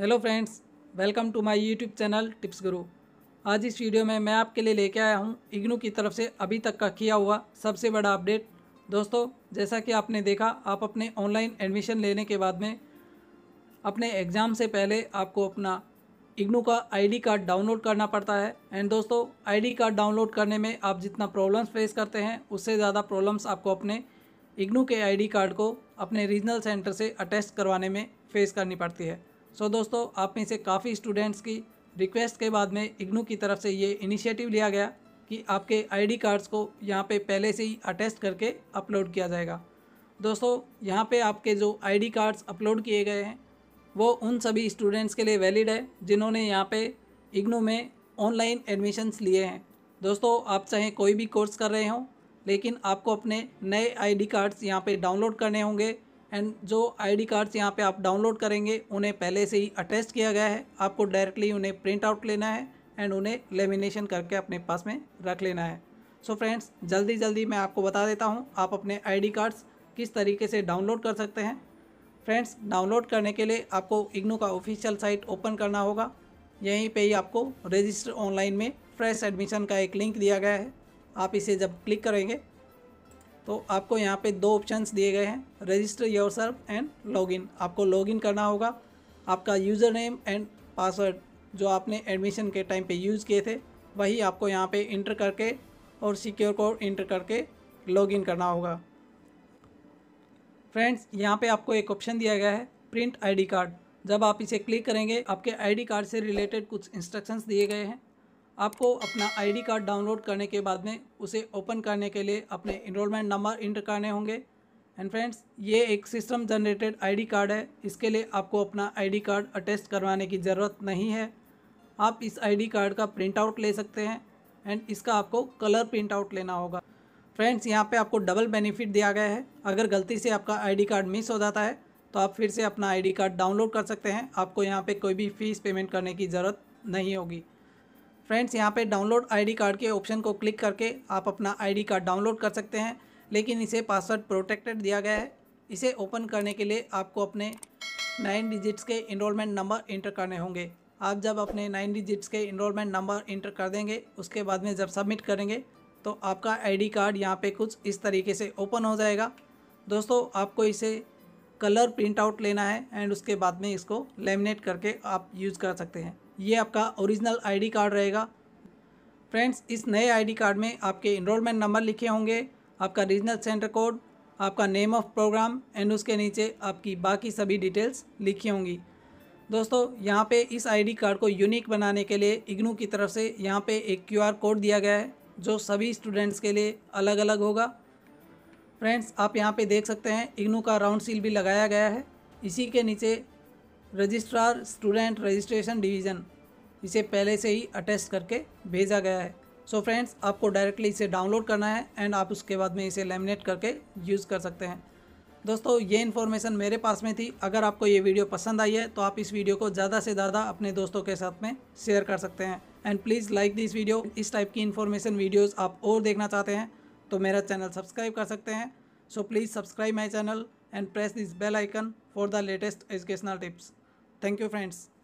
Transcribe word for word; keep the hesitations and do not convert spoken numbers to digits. Hello friends, welcome to my YouTube channel tips Guru. आज इस video में मैं आपके लिए लेके आया हूँ इग्नू की तरफ से अभी तक का किया हुआ सबसे बड़ा अपडेट। दोस्तों, जैसा कि आपने देखा, आप अपने ऑनलाइन एडमिशन लेने के बाद में अपने एग्ज़ाम से पहले आपको अपना इग्नू का आईडी कार्ड डाउनलोड करना पड़ता है। एंड दोस्तों, आईडी कार्ड डाउनलोड करने में आप जितना प्रॉब्लम्स फेस करते हैं, उससे ज़्यादा प्रॉब्लम्स आपको अपने इग्नू के आईडी कार्ड को अपने रीजनल सेंटर से अटैच करवाने में फ़ेस करनी पड़ती है। सो so, दोस्तों, आप में से काफ़ी स्टूडेंट्स की रिक्वेस्ट के बाद में इग्नू की तरफ से ये इनिशिएटिव लिया गया कि आपके आईडी कार्ड्स को यहाँ पे पहले से ही अटैच करके अपलोड किया जाएगा। दोस्तों, यहाँ पे आपके जो आईडी कार्ड्स अपलोड किए गए हैं वो उन सभी स्टूडेंट्स के लिए वैलिड है जिन्होंने यहाँ पे इग्नू में ऑनलाइन एडमिशन्स लिए हैं। दोस्तों, आप चाहे कोई भी कोर्स कर रहे हों, लेकिन आपको अपने नए आईडी कार्ड्स यहाँ पे डाउनलोड करने होंगे। एंड जो आईडी कार्ड्स यहाँ पे आप डाउनलोड करेंगे उन्हें पहले से ही अटैच किया गया है। आपको डायरेक्टली उन्हें प्रिंट आउट लेना है एंड उन्हें लेमिनेशन करके अपने पास में रख लेना है। सो so फ्रेंड्स, जल्दी जल्दी मैं आपको बता देता हूँ आप अपने आईडी कार्ड्स किस तरीके से डाउनलोड कर सकते हैं। फ्रेंड्स, डाउनलोड करने के लिए आपको इग्नू का ऑफिशियल साइट ओपन करना होगा। यहीं पर ही आपको रजिस्टर ऑनलाइन में फ्रेश एडमिशन का एक लिंक दिया गया है। आप इसे जब क्लिक करेंगे तो आपको यहाँ पे दो ऑप्शंस दिए गए हैं, रजिस्टर योरसेल्फ एंड लॉगिन। आपको लॉगिन करना होगा। आपका यूज़र नेम एंड पासवर्ड जो आपने एडमिशन के टाइम पे यूज़ किए थे, वही आपको यहाँ पे इंटर करके और सिक्योर कोड इंटर करके लॉगिन करना होगा। फ्रेंड्स, यहाँ पे आपको एक ऑप्शन दिया गया है, प्रिंट आईडी कार्ड। जब आप इसे क्लिक करेंगे, आपके आईडी कार्ड से रिलेटेड कुछ इंस्ट्रक्शंस दिए गए हैं। आपको अपना आईडी कार्ड डाउनलोड करने के बाद में उसे ओपन करने के लिए अपने इनरोलमेंट नंबर इंटर करने होंगे। एंड फ्रेंड्स, ये एक सिस्टम जनरेटेड आईडी कार्ड है, इसके लिए आपको अपना आईडी कार्ड अटैच करवाने की ज़रूरत नहीं है। आप इस आईडी कार्ड का प्रिंट आउट ले सकते हैं एंड इसका आपको कलर प्रिंट आउट लेना होगा। फ्रेंड्स, यहाँ पर आपको डबल बेनिफिट दिया गया है। अगर गलती से आपका आईडी कार्ड मिस हो जाता है तो आप फिर से अपना आईडी कार्ड डाउनलोड कर सकते हैं। आपको यहाँ पर कोई भी फीस पेमेंट करने की ज़रूरत नहीं होगी। फ्रेंड्स, यहाँ पे डाउनलोड आईडी कार्ड के ऑप्शन को क्लिक करके आप अपना आईडी कार्ड डाउनलोड कर सकते हैं, लेकिन इसे पासवर्ड प्रोटेक्टेड दिया गया है। इसे ओपन करने के लिए आपको अपने नाइन डिजिट्स के इनरोलमेंट नंबर इंटर करने होंगे। आप जब अपने नाइन डिजिट्स के इनरोलमेंट नंबर इंटर कर देंगे, उसके बाद में जब सबमिट करेंगे तो आपका आईडी कार्ड यहाँ पर कुछ इस तरीके से ओपन हो जाएगा। दोस्तों, आपको इसे कलर प्रिंट आउट लेना है एंड उसके बाद में इसको लेमिनेट करके आप यूज़ कर सकते हैं। ये आपका ओरिजिनल आईडी कार्ड रहेगा। फ्रेंड्स, इस नए आईडी कार्ड में आपके इनरोलमेंट नंबर लिखे होंगे, आपका रीजनल सेंटर कोड, आपका नेम ऑफ प्रोग्राम एंड उसके नीचे आपकी बाकी सभी डिटेल्स लिखी होंगी। दोस्तों, यहाँ पे इस आईडी कार्ड को यूनिक बनाने के लिए इग्नू की तरफ से यहाँ पे एक क्यूआर कोड दिया गया है, जो सभी स्टूडेंट्स के लिए अलग अलग होगा। फ्रेंड्स, आप यहाँ पे देख सकते हैं इग्नू का राउंड सील भी लगाया गया है। इसी के नीचे रजिस्ट्रार स्टूडेंट रजिस्ट्रेशन डिवीज़न, इसे पहले से ही अटैच करके भेजा गया है। सो so फ्रेंड्स, आपको डायरेक्टली इसे डाउनलोड करना है एंड आप उसके बाद में इसे लेमिनेट करके यूज़ कर सकते हैं। दोस्तों, ये इन्फॉर्मेशन मेरे पास में थी। अगर आपको ये वीडियो पसंद आई है तो आप इस वीडियो को ज़्यादा से ज़्यादा अपने दोस्तों के साथ में शेयर कर सकते हैं। And please like this video. इस टाइप की इन्फॉर्मेशन वीडियोज़ आप और देखना चाहते हैं तो मेरा चैनल सब्सक्राइब कर सकते हैं। So please subscribe my channel and press this bell icon for the latest educational tips. Thank you friends.